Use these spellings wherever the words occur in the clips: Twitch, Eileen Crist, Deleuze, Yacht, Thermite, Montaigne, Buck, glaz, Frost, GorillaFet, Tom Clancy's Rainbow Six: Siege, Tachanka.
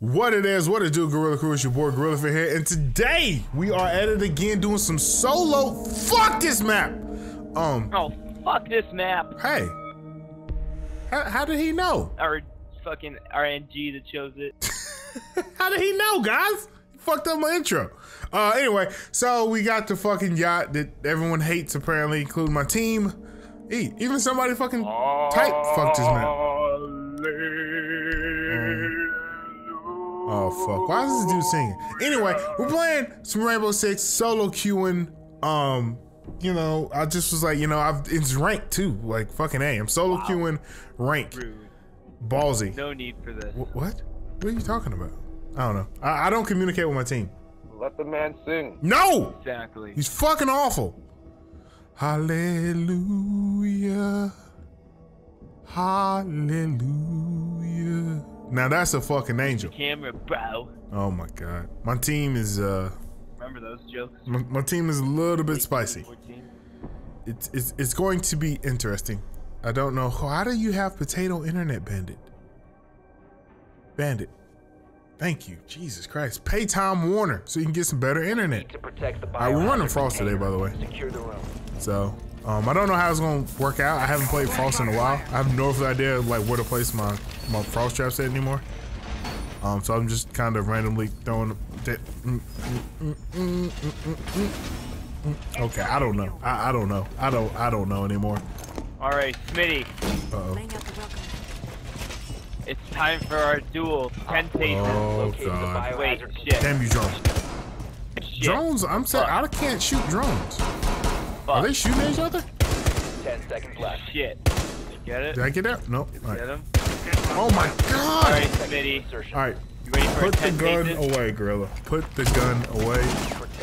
What it is, what it do, Gorilla Crew, it's your boy GorillaFet here, and today we are at it again doing some solo. Fuck this map! Oh, fuck this map. Hey. How did he know? Our fucking RNG that chose it. How did he know, guys? Fucked up my intro. Anyway, so we got the fucking yacht that everyone hates apparently, including my team. Even somebody fucking type fucked his map. Oh fuck, why is this dude singing? Anyway, we're playing some Rainbow Six solo queuing. You know, I just was like, you know, it's ranked too, like fucking A. I'm solo queuing rank. Rude. Ballsy. No need for this. What? What are you talking about? I don't know. I don't communicate with my team. Let the man sing. No! Exactly. He's fucking awful. Hallelujah. Hallelujah. Now that's a fucking angel. Camera, bro. Oh my god. My team is remember those jokes? My team is a little bit spicy. It's going to be interesting. I don't know. How do you have potato internet bandit? Bandit. Thank you. Jesus Christ. Pay Time Warner so you can get some better internet. We're running Frost today, by the way. Secure the room. So I don't know how it's gonna work out. I haven't played Frost in a while. I have no idea like where to place my Frost traps at anymore. So I'm just kind of randomly throwing. Okay, I don't know. I don't know. I don't know anymore. All right, Smitty. It's time for our duel. 10 paces. Oh god. Wait, shit. Damn you, drones. Shit. Drones. I'm sorry. I can't shoot drones. Are they shooting at each other? 10 seconds left. Shit. Get it? Did I get out? No. Nope. Right. Oh my god! Alright, Smitty. Alright. Put the gun away, Gorilla. Put the gun away.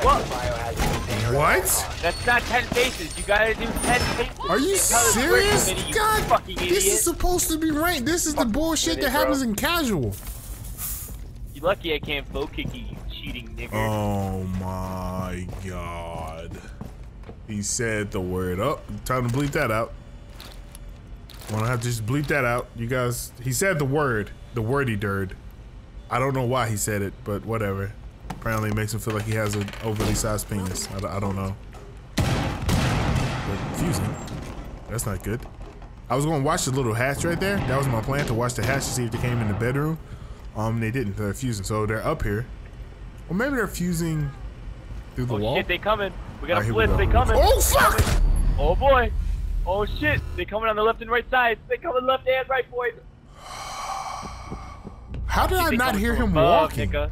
What? What? That's not 10 paces. You gotta do 10 paces. Are you serious? God, this is supposed to be ranked. This is the bullshit that happens in casual. You lucky I can't bow kick you, you cheating nigger. Oh my god. He said the word up. Oh, time to bleep that out. Wanna have to just bleep that out. You guys, he said the word. The word he dird. I don't know why he said it, but whatever. Apparently it makes him feel like he has an overly sized penis. I don't know. Confusing. That's not good. I was gonna watch the little hatch right there. That was my plan, to watch the hatch to see if they came in the bedroom. They didn't, they're fusing. So they're up here. Or maybe they're fusing through the wall. Shit, they coming. We got a blitz, they coming. Oh fuck! Oh boy. Oh shit, they coming on the left and right side. They coming left and right, boys. How did I not hear him walking? They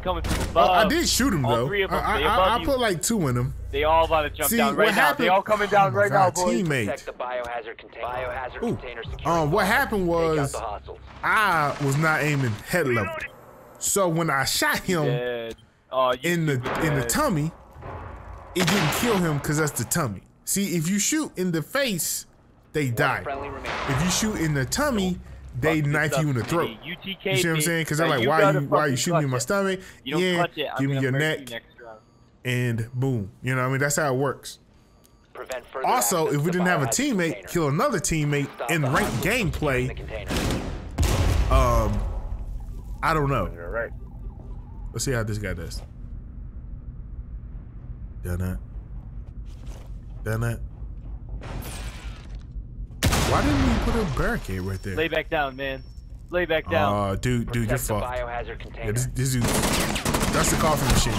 coming from above. I did shoot him though. I put like 2 in him. They all about to jump down right now. They all coming down right now, boys. Protect the biohazard container. What happened was I was not aiming head level. So when I shot him in the tummy, it didn't kill him because that's the tummy. See, if you shoot in the face, they die. If you shoot in the tummy, they knife you in the throat. You see what I'm saying? Because I'm like, why are you shooting me in my stomach? Yeah, give me your neck, and boom. You know what I mean? That's how it works. Also, if we didn't have a teammate kill another teammate in ranked gameplay, I don't know. Let's see how this guy does. Done that. Why didn't we put a barricade right there? Lay back down, man. Lay back down. Oh, dude, you're fucked. Yeah, this dude. That's the coffee machine.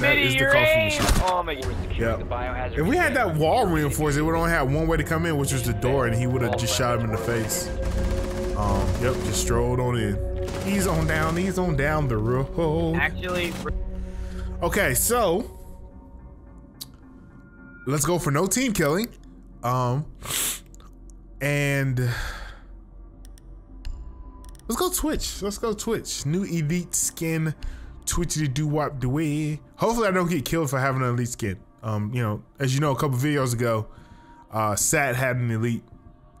That is the coffee machine. Oh my god. Yep. If we had that wall reinforced, it would only have one way to come in, which was the door, and he would have just shot him in the face. Yep, just strolled on in. He's on down the road. Actually. Okay, so. Let's go for no team killing. And let's go Twitch. New elite skin. Twitchy do wop do we. Hopefully I don't get killed for having an elite skin. You know, as you know, a couple videos ago, Sat had an elite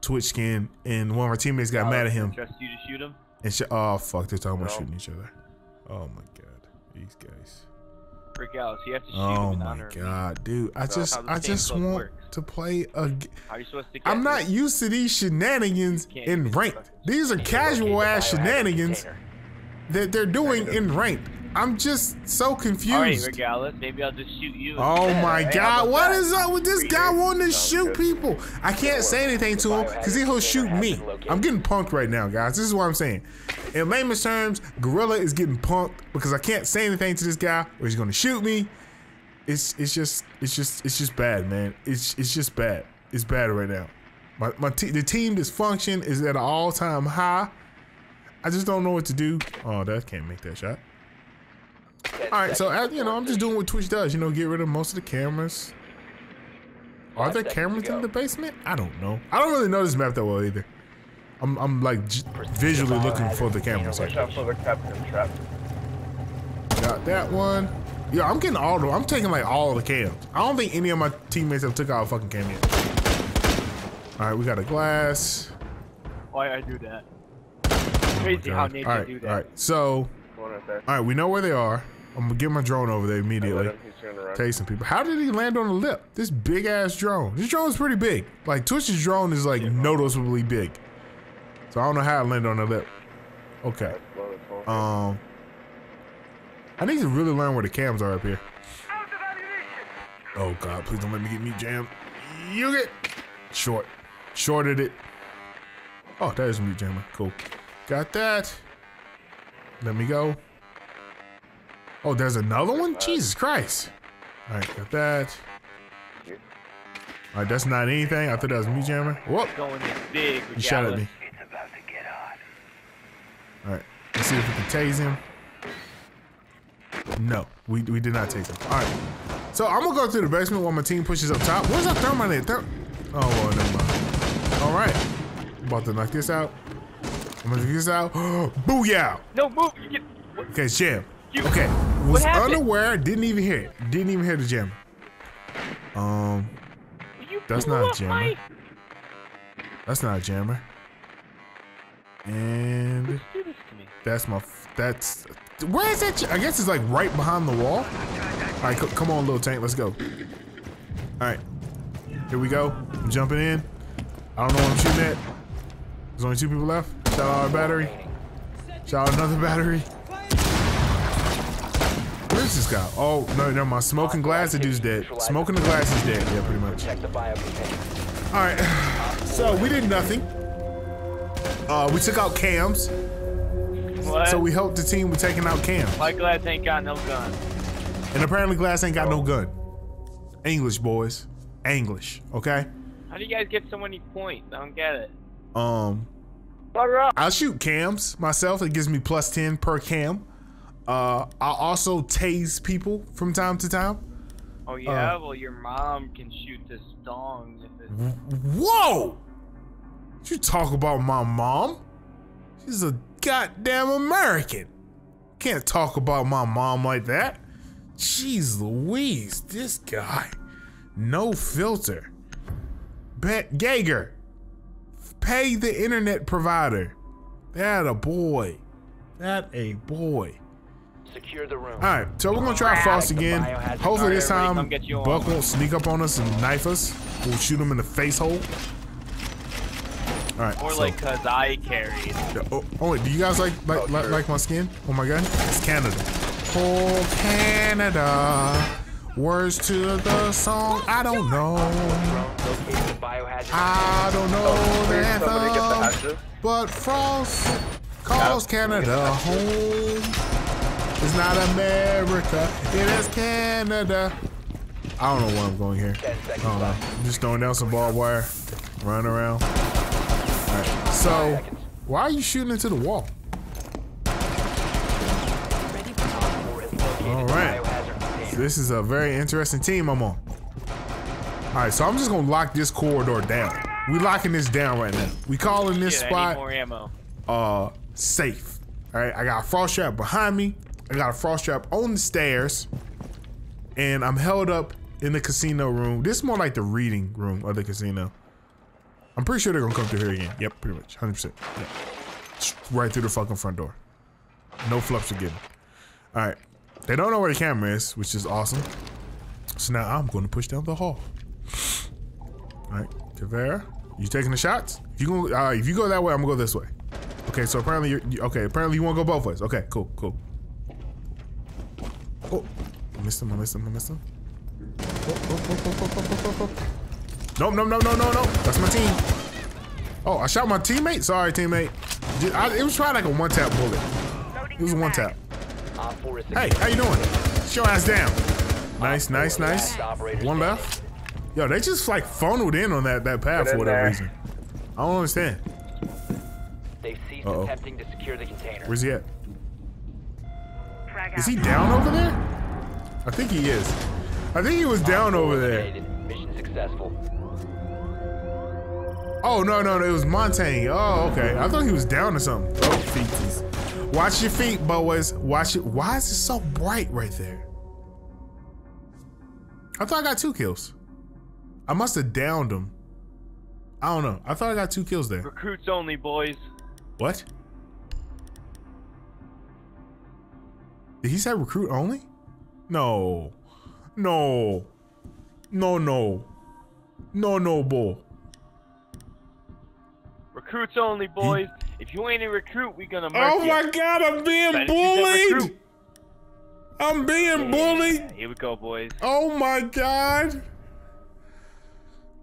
Twitch skin and one of our teammates got mad at him. Trust you to shoot him? And oh fuck, they're talking about shooting each other. Oh my god. These guys. Freak out, so you have to shoot him in honor. Oh my god, dude! I just want to play a. How are you supposed to get I'm not used to these shenanigans in ranked. These are casual ass shenanigans. that they're doing in ranked. I'm just so confused. All right, Regalis, maybe I'll just shoot you. Oh my God, what is up with this guy wanting to shoot people? I can't say anything to him because he'll shoot me. I'm getting punked right now, guys. This is what I'm saying. In layman's terms, Gorilla is getting punked because I can't say anything to this guy or he's gonna shoot me. It's just bad, man. It's just bad. It's bad right now. The team dysfunction is at an all-time high. I just don't know what to do. Oh, that can't make that shot. All right, so you know, I'm just doing what Twitch does. You know, get rid of most of the cameras. Are there cameras in the basement? I don't know. I don't really know this map that well either. I'm like visually looking for the cameras. Right now. Got that one. Yo, I'm getting all the. I'm taking like all the cams. I don't think any of my teammates have took out a fucking cam yet. All right, we got a glass. Why I do that? Crazy how nature do that. All right, so. All right, we know where they are. I'm gonna get my drone over there immediately. Take some people. How did he land on the lip? This big ass drone. This drone's pretty big. Like Twitch's drone is like noticeably big. So I don't know how it landed on the lip. Okay. I need to really learn where the cams are up here. Oh God, please don't let me get me jammed. You get short. Shorted it. Oh, that is me jammer. Cool. Got that. Let me go. Oh, there's another one? Jesus Christ. All right, got that. All right, that's not anything. I thought that was me jamming. Whoop. He shot at me. All right, let's see if we can tase him. No, we did not tase him. All right, so I'm gonna go through the basement while my team pushes up top. Where's that thermite at? Oh, well, never mind. All right, about to knock this out. I'm gonna get this out. Booyah! No, move! You get... Okay, jam. Okay. Was unaware, didn't even hear it. Didn't even hear the jam. That's not a jammer. That's not a jammer. And... That's my... That's... Where is that? I guess it's like right behind the wall. Alright, come on, little tank. Let's go. Alright. Here we go. I'm jumping in. I don't know what I'm shooting at. There's only two people left. Shout out our battery. Shout out another battery. Where's this guy? Oh, no, never mind. Smoking glass, the dude's dead. Smoking the glass is dead. Yeah, pretty much. Alright. So, we did nothing. We took out cams. What? So, we helped the team with taking out cams. My glass ain't got no gun. And apparently, glass ain't got no gun. English, boys. English, okay? How do you guys get so many points? I don't get it. I'll shoot cams myself. It gives me +10 per cam. I'll also tase people from time to time. Oh yeah, well your mom can shoot this dong if it's... Whoa! You talk about my mom? She's a goddamn American. Can't talk about my mom like that. Jeez Louise, this guy. No filter. Bet Jaeger. Pay the internet provider. That a boy. That a boy. Secure the room. All right, so we're gonna try Frost again. Hopefully this time Buck won't sneak up on us and knife us. We'll shoot him in the face hole. All right. Or so. Like cause I carry. Oh wait, do you guys like my skin? Oh my God, it's Canada. Oh Canada. Words to the song, I don't know. I don't know the anthem, but Frost calls Canada home. It's not America, it is Canada. I don't know where I'm going here. I don't know. I'm just throwing down some barbed wire, running around. All right. So, why are you shooting into the wall? All right. This is a very interesting team I'm on. All right, so I'm just gonna lock this corridor down. We locking this down right now. We calling this spot safe. All right, I got a frost trap behind me. I got a frost trap on the stairs, and I'm held up in the casino room. This is more like the reading room of the casino. I'm pretty sure they're gonna come through here again. Yep, pretty much, 100%. Yep. Right through the fucking front door. No fluffs are getting. All right. They don't know where the camera is, which is awesome. So now I'm going to push down the hall. All right, Tavera, you taking the shots? If you go that way, I'm gonna go this way. Okay, so apparently you're okay. Apparently you want to go both ways. Okay, cool, cool. Oh, I missed him. I missed him. I missed him. No, no, no, no, no, no. That's my team. Oh, I shot my teammate. Sorry, teammate. Dude, it was trying like a one-tap bullet. It was a one-tap. Hey, how you doing? Get your ass down. Nice, nice, nice. One left. Yo, they just like funneled in on that path for whatever reason. I don't understand. They've ceased attempting to secure the container. Where's he at? Is he down over there? I think he is. I think he was down over there. Mission successful. Oh, no, no, no, it was Montaigne. Oh, okay. I thought he was down or something. Oh, feeties. Watch your feet, boys. Watch it. Why is it so bright right there? I thought I got 2 kills. I must have downed him. I don't know. I thought I got 2 kills there. Recruits only, boys. What? Did he say recruit only? No. No. No, no. No, no, bull. Recruits only, boys. If you ain't a recruit, we gonna murder you. Oh my god, I'm being bullied. I'm being bullied. Here we go, boys. Oh my god.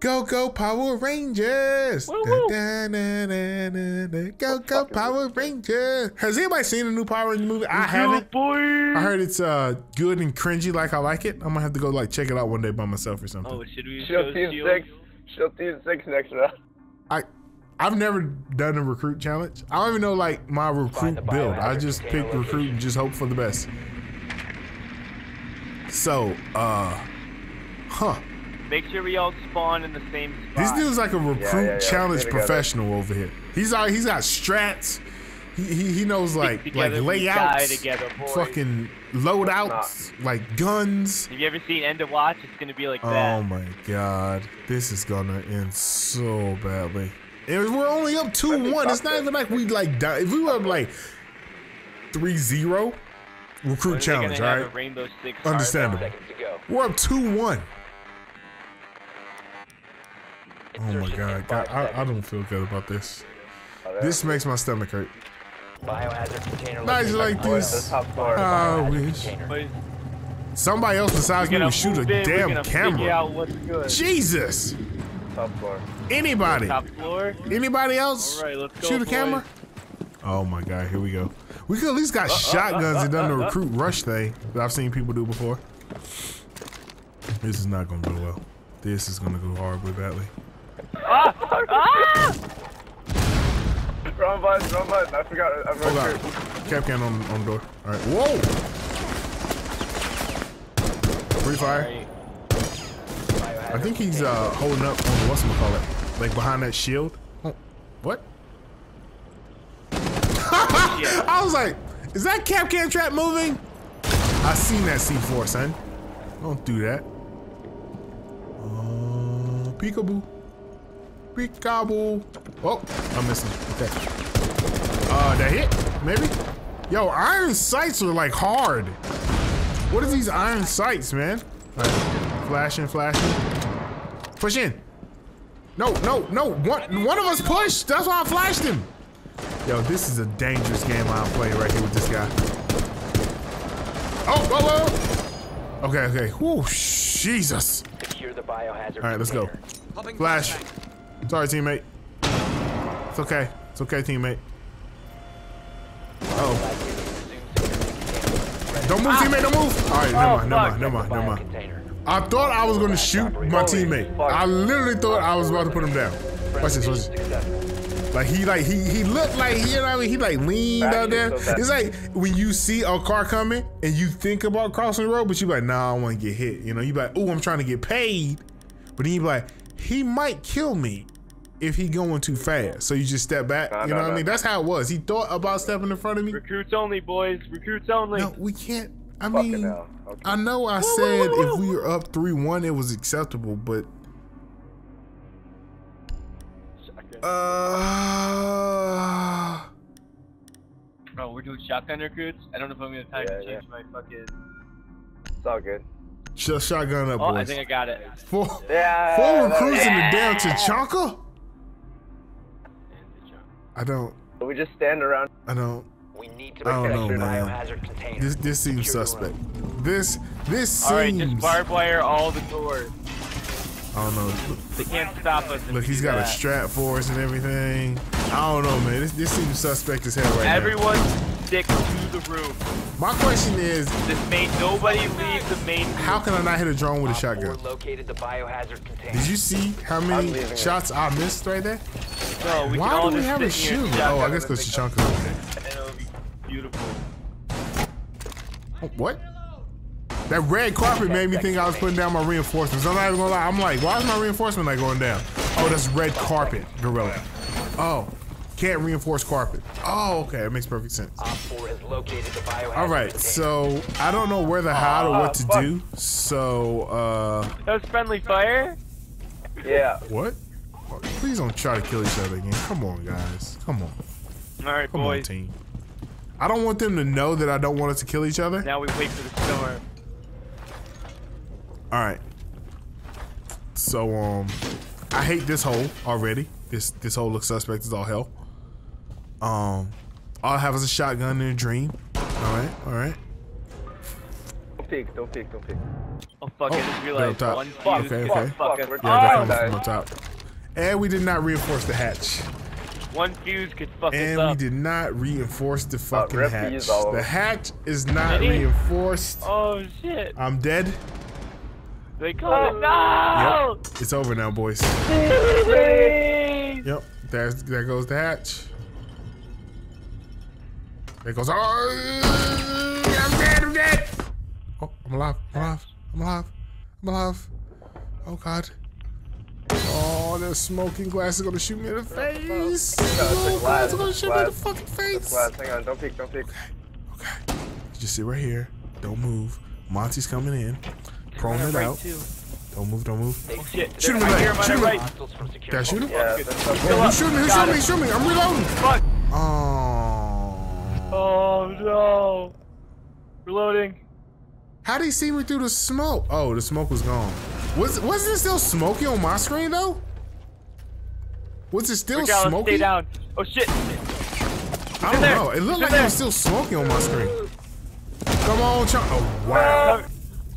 Go, go, Power Rangers. Woo-woo. Da, da, da, da, da. Go, go, Power Rangers. Has anybody seen the new Power Rangers movie? I haven't. I heard it's good and cringy like I like it. I'm gonna have to go like check it out one day by myself or something. Oh, should we show Team 6? Show Team 6 next round. I've never done a recruit challenge. I don't even know like my recruit build. I just pick recruit and just hope for the best. So, huh. Make sure we all spawn in the same spot. This dude's like a recruit challenge professional over here. He's got strats. He knows like layouts, together, fucking loadouts, like guns. Have you ever seen End of Watch? It's gonna be like that. Oh my god, this is gonna end so badly. And we're only up 2-1. It's not even like we like die. If we were up like 3-0, recruit challenge, all right? Understandable. We're up 2-1. Oh my god, I don't feel good about this. This makes my stomach hurt. Biohazard container. Nice like this. I wish. Somebody else besides me would shoot a damn camera. Jesus. Top floor. Anybody? Top floor. Anybody else? Right, let's go, shoot a camera. Oh my god, here we go. We could at least got shotguns and done the recruit rush thing that I've seen people do before. This is not gonna go well. This is gonna go horribly badly. Wrong button, wrong button. I forgot. I'm right here. Cap can on the door. All right. Whoa. Free fire. I think he's holding up on the whatchamacallit, like behind that shield. Oh, what? I was like, is that Capcan trap moving? I seen that C4, son. Don't do that. Peekaboo. Peekaboo. Oh, I'm missing. Okay. That hit? Maybe? Yo, iron sights are like hard. What are these iron sights, man? All right. Flashing, flashing. Push in. No, no, no. One of us pushed. That's why I flashed him. Yo, this is a dangerous game I'm playing right here with this guy. Oh, oh, oh. Okay, okay. Whoo, Jesus. Secure the biohazard. All right, let's go. Flash. Sorry, teammate. It's okay. It's okay, teammate. Uh-oh. Don't move, teammate. Don't move. All right, never mind, never mind, never mind, never mind. I thought I was gonna shoot my teammate. I literally thought I was about to put him down. Watch this, watch this. Like he looked like, you know what I mean? He like leaned out there. It's like when you see a car coming and you think about crossing the road, but you like, nah, I wanna get hit. You know, you like, ooh, I'm trying to get paid. But then you like, he might kill me if he going too fast. So you just step back. You know what I mean? That's how it was. He thought about stepping in front of me. Recruits only, boys. Recruits only. No, we can't. I mean, okay. I know I said if we were up 3-1, it was acceptable, but bro, we're doing shotgun recruits. I don't know if I'm gonna time to change my fucking. It's all good. Just shotgun up, boys. I think I got it. Four recruits in the damn Tachanka. I don't. We just stand around. I know. We need to protect your biohazard container. This seems suspect. This seems. All right, just barbed wire all the doors. I don't know. They can't stop us. Look, he's got a strap for us and everything. I don't know, man. This seems suspect as hell right now. Everyone stick to the roof. My question is, just make nobody leave the main room. How can I not hit a drone with a shotgun? Located the biohazard container. Did you see how many shots I missed right there? No, we Why do we have a shoe? Oh, I guess because Tachanka was there. And then it'll be beautiful. Oh, what? That red carpet made me think I was putting down my reinforcements. I'm not even gonna lie. I'm like, why is my reinforcement not going down? Oh, that's red carpet, gorilla. Oh, can't reinforce carpet. Oh, okay, that makes perfect sense. All right, so I don't know where to hide or what to do. So, that was friendly fire. Yeah. What? Please don't try to kill each other again. Come on, guys. Come on. All right, boys. Come on, team. I don't want them to know that I don't want us to kill each other. Now we wait for the storm. All right. So I hate this hole already. This hole looks suspect as all hell. All I have is a shotgun and a dream. All right, all right. Don't peek, don't peek, don't peek. Oh fuck! I just realized one. Fuck, okay, okay. Fuck, yeah, I got from on top. And we did not reinforce the hatch. One fuse could fuck us up. And we did not reinforce the fucking hatch. The hatch is not reinforced. Oh shit! I'm dead. They call it. No! Yep. It's over now, boys. Please. Yep. There goes the hatch. There goes. Oh, I'm dead. I'm dead. Oh, I'm alive. I'm alive. I'm alive. I'm alive. Oh God. Oh, that smoking glass is gonna shoot me in the face. Oh, glass is gonna shoot me in the fucking face. Hang on. Don't peek. Don't peek. Okay. Okay. Just sit right here. Don't move. Monty's coming in. Prone it out. Don't move, don't move. Oh, shit. Shoot him in the leg. Shoot him. Did I shoot him? Yeah, shoot me, shoot me, shoot me. I'm reloading. Fuck. Oh. Oh, no. Reloading. How'd he see me through the smoke? Oh, the smoke was gone. Wasn't it still smoky on my screen, though? Was it still smoky? Stay down. Oh, shit. I don't know. It looked like it was still smoky on my screen. Come on, Chuck. Oh, wow.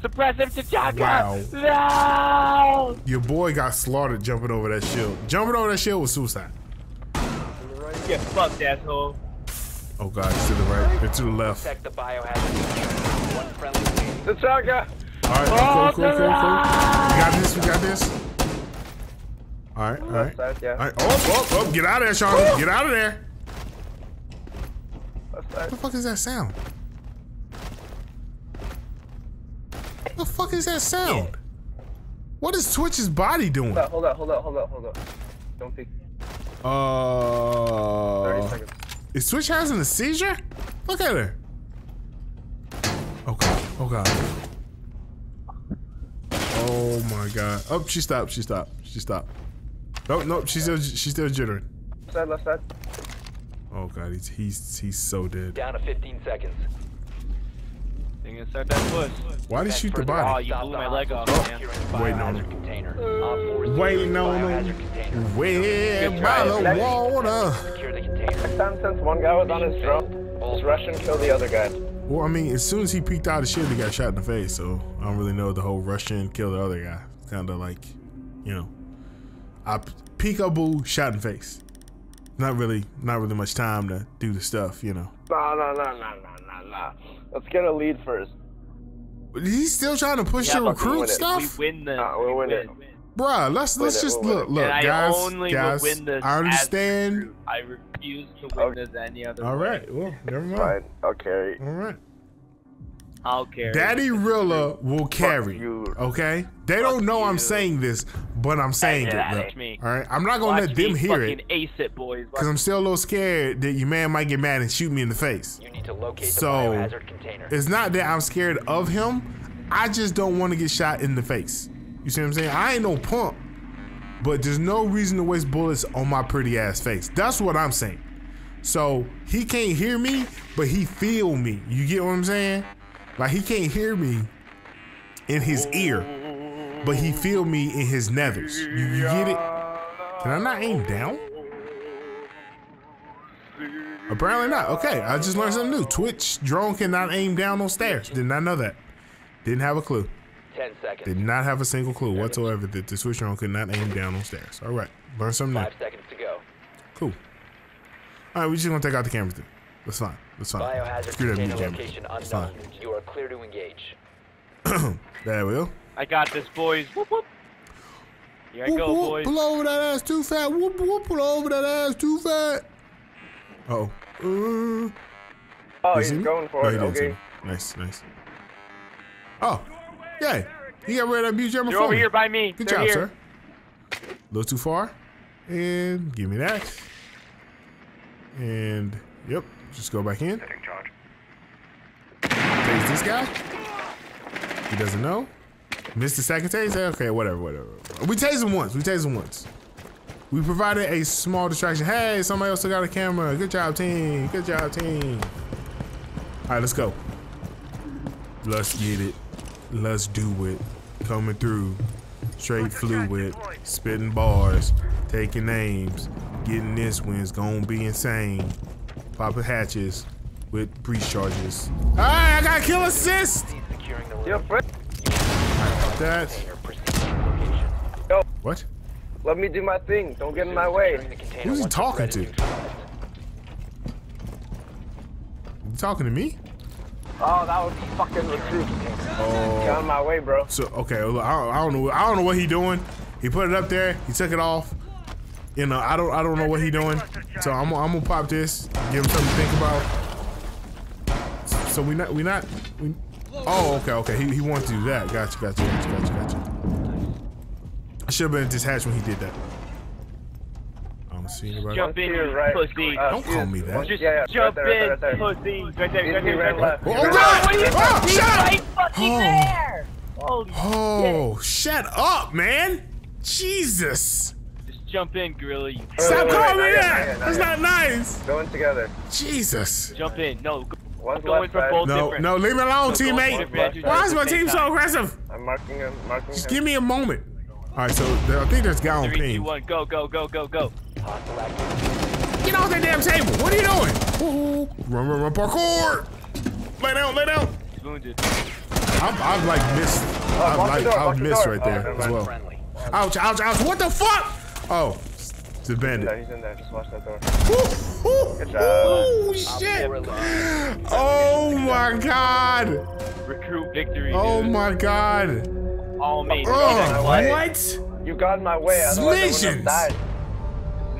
Suppress him, Tachanka! Wow. No! Your boy got slaughtered jumping over that shield. Jumping over that shield was suicide. Get fucked, asshole. Oh god, it's to the right. They're to the left. Tachanka! Alright, cool. We got this, we got this. Alright, alright. Alright, oh, get out of there, Sean. Get out of there. What the fuck is that sound? What the fuck is that sound? Yeah. What is Twitch's body doing? Hold up, hold up, hold up, hold up. Don't peek. 30 seconds. Is Twitch having a seizure? Look at her. Oh god, oh god. Oh my god. Oh, she stopped, she stopped, she stopped. Nope, nope, she's still jittering. Left side, left side. Oh god, he's so dead. Down to 15 seconds. Start that push. Why did you shoot the body? Oh, you blew my leg off, man. Wait, no. Wait, no. Wait by the water. Next time since one guy was on his drone, just rush and kill the other guy. Well, I mean, as soon as he peeked out of shit, he got shot in the face, so I don't really know the whole rush in, kill the other guy. It's kind of like, you know, I peekaboo, shot in the face. Not really much time to do the stuff, you know. Nah. Let's get a lead first. He's still trying to push your recruit stuff? We win this. Nah, we'll win it. Bruh, let's just look, guys, I understand. I refuse to win this any other way. All right, well, never mind. Fine, I'll carry. All right. I'll carry. Daddy Rilla will carry, okay? They don't know I'm saying this, but I'm saying it, all right? I'm not going to let them hear it, because I'm still a little scared that your man might get mad and shoot me in the face. You need to locate the biohazard container. It's not that I'm scared of him. I just don't want to get shot in the face. You see what I'm saying? I ain't no punk, but there's no reason to waste bullets on my pretty ass face. That's what I'm saying. So he can't hear me, but he feel me. You get what I'm saying? Like, he can't hear me in his ear, but he feel me in his nethers. You get it? Can I not aim down? Apparently not. Okay, I just learned something new. Twitch drone cannot aim down on stairs. Did not know that. Didn't have a clue. 10 seconds. Did not have a single clue whatsoever that the Twitch drone could not aim down on stairs. All right, learn something new. 5 seconds to go. Cool. All right, we just gonna take out the cameras then. That's fine. That's fine. Biohazard container location unknown. You are clear to engage. There we go. I got this, boys. Whoop whoop. Here I go, boys. Pull over that ass too fat. Whoop whoop. Pull over that ass too fat. Uh oh. Oh, he's going for it. Okay. Nice, nice. Oh, yay! You got rid of that before me. You're over here by me. Good job, sir. A little too far. And give me that. And yep, just go back in. Tase this guy. He doesn't know. Missed the second tase. Okay, whatever, whatever. We tased him once. We provided a small distraction. Hey, somebody else got a camera. Good job, team. Good job, team. All right, let's go. Let's get it. Let's do it. Coming through. Straight fluid. Spitting bars. Taking names. Getting this win's gonna be insane. Popping hatches with breach charges. All right, I got kill assist. That. Yo. What? Let me do my thing. Don't get in my way. Who's he talking to? You talking to me? Oh, that was fucking recruit. Oh. Get out of my way, bro. So okay, I don't know what he doing. He put it up there. He took it off. You know, I don't know what he doing. So I'm gonna pop this. Give him something to think about. So we not. Oh, okay. He wanted to do that. Gotcha. I should have been detached when he did that. I don't see anybody. Jump in, right? Pussy. Don't call me that. Just jump in, pussy. Right there. Oh, shut up! Oh, shut up, man! Jesus! Just jump in, gorilla. Stop calling me that! That's not nice! Going together. Jesus! Jump in. No. No, leave it alone, teammate. Why is my team so aggressive? I'm marking him. Just give me a moment. All right, so I think there's a guy on ping. 3, 2, 1, go. Get off that damn table. What are you doing? Run, parkour. Lay down. He's wounded. I've like missed. I've missed right there as well. Ouch. What the fuck? Oh, it's a bandit. He's in there. Just watch that door. Good job. Oh, shit. Oh, my God. Recruit victory. Oh, my God. All me. Oh, what? You got in my way. Smissions.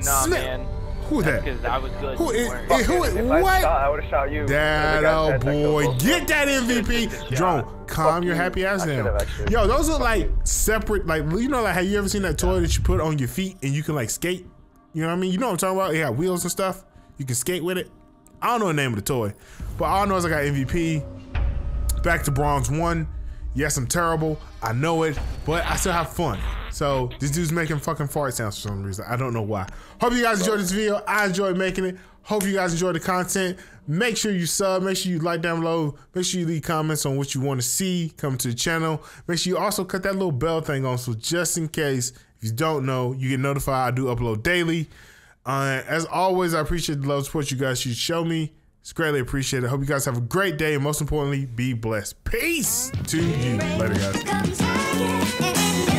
Nah, man. Who that? Because I was good. What? I would have shot you. That old boy. Get that MVP. Drone, calm your happy ass down. Yo, those are like separate, like, you know, like, have you ever seen that toy that you put on your feet and you can like skate? You know what I mean? You know what I'm talking about? It got wheels and stuff. You can skate with it. I don't know the name of the toy, but all I know is I got MVP. Back to bronze 1. Yes, I'm terrible. I know it, but I still have fun. So this dude's making fucking fart sounds for some reason. I don't know why. Hope you guys enjoyed this video. I enjoyed making it. Hope you guys enjoyed the content. Make sure you sub. Make sure you like down below. Make sure you leave comments on what you want to see come to the channel. Make sure you also cut that little bell thing on, so just in case, if you don't know, you get notified. I do upload daily. As always, I appreciate the love and support you guys should show me. It's greatly appreciated. I hope you guys have a great day, and most importantly, be blessed. Peace to you. Later, guys.